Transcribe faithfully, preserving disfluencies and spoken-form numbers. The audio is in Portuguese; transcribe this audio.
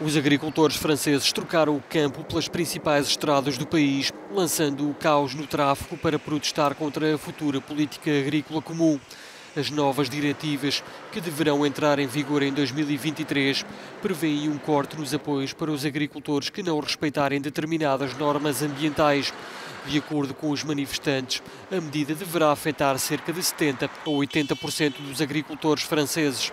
Os agricultores franceses trocaram o campo pelas principais estradas do país, lançando o caos no tráfego para protestar contra a futura Política Agrícola Comum. As novas diretivas, que deverão entrar em vigor em dois mil e vinte e três, prevêem um corte nos apoios para os agricultores que não respeitarem determinadas normas ambientais. De acordo com os manifestantes, a medida deverá afetar cerca de setenta a oitenta por cento dos agricultores franceses.